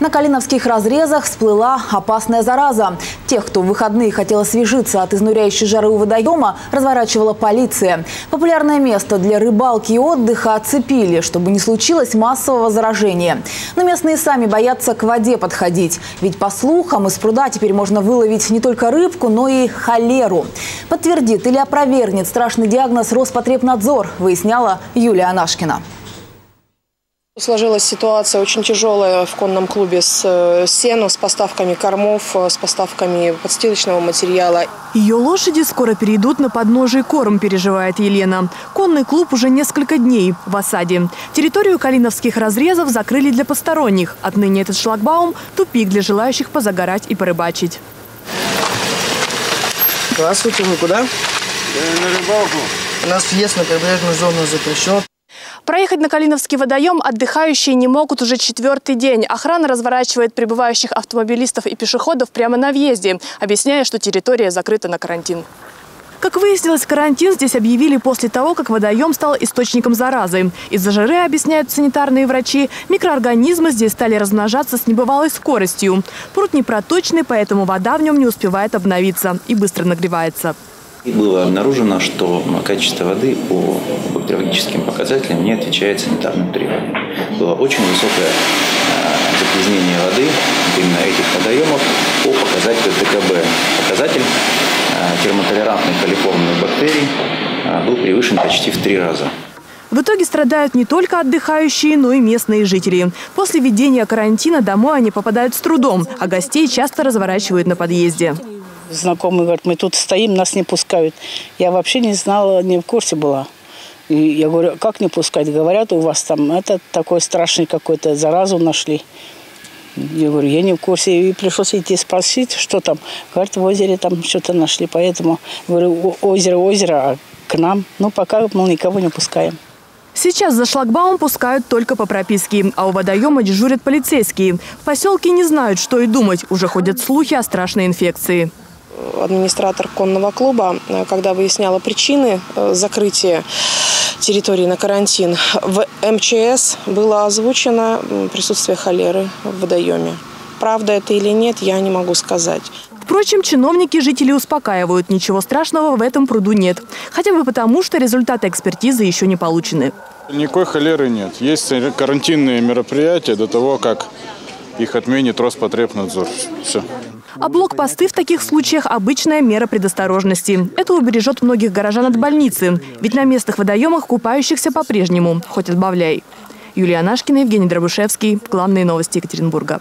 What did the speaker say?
На калиновских разрезах всплыла опасная зараза. Тех, кто в выходные хотел освежиться от изнуряющей жары у водоема, разворачивала полиция. Популярное место для рыбалки и отдыха оцепили, чтобы не случилось массового заражения. Но местные сами боятся к воде подходить. Ведь, по слухам, из пруда теперь можно выловить не только рыбку, но и холеру. Подтвердит или опровергнет страшный диагноз Роспотребнадзор, выясняла Юлия Анашкина. Сложилась ситуация очень тяжелая в конном клубе с сеном, с поставками кормов, с поставками подстилочного материала. Ее лошади скоро перейдут на подножие корм, переживает Елена. Конный клуб уже несколько дней в осаде. Территорию калиновских разрезов закрыли для посторонних. Отныне этот шлагбаум – тупик для желающих позагорать и порыбачить. Здравствуйте, вы куда? Я на рыбалку. У нас въезд на прибрежную зону запрещен. Проехать на Калиновский водоем отдыхающие не могут уже четвертый день. Охрана разворачивает прибывающих автомобилистов и пешеходов прямо на въезде, объясняя, что территория закрыта на карантин. Как выяснилось, карантин здесь объявили после того, как водоем стал источником заразы. Из-за жары, объясняют санитарные врачи, микроорганизмы здесь стали размножаться с небывалой скоростью. Пруд непроточный, поэтому вода в нем не успевает обновиться и быстро нагревается. И было обнаружено, что качество воды по бактериологическим показателям не отвечает санитарным требованиям. Было очень высокое загрязнение воды именно этих водоемов по показателю ТКБ. Показатель термотолерантных коллиформных бактерий был превышен почти в 3 раза. В итоге страдают не только отдыхающие, но и местные жители. После введения карантина домой они попадают с трудом, а гостей часто разворачивают на подъезде. Знакомый говорит, мы тут стоим, нас не пускают. Я вообще не знала, не в курсе была. И я говорю, как не пускать? Говорят, у вас там это такой страшный какой-то, заразу нашли. Я говорю, я не в курсе. И пришлось идти спросить, что там. Говорят, в озере там что-то нашли. Поэтому, говорю, озеро, а к нам. Ну, пока, мол, никого не пускаем. Сейчас за шлагбаум пускают только по прописке, а у водоема дежурят полицейские. В поселке не знают, что и думать. Уже ходят слухи о страшной инфекции. Администратор конного клуба, когда выясняла причины закрытия территории на карантин, в МЧС было озвучено присутствие холеры в водоеме. Правда это или нет, я не могу сказать. Впрочем, чиновники жителей успокаивают, ничего страшного в этом пруду нет. Хотя бы потому, что результаты экспертизы еще не получены. Никакой холеры нет. Есть карантинные мероприятия до того, как их отменит Роспотребнадзор. Все. А блокпосты в таких случаях – обычная мера предосторожности. Это убережет многих горожан от больницы. Ведь на местных водоемах купающихся по-прежнему, хоть отбавляй. Юлия Анашкина, Евгений Драбушевский. Главные новости Екатеринбурга.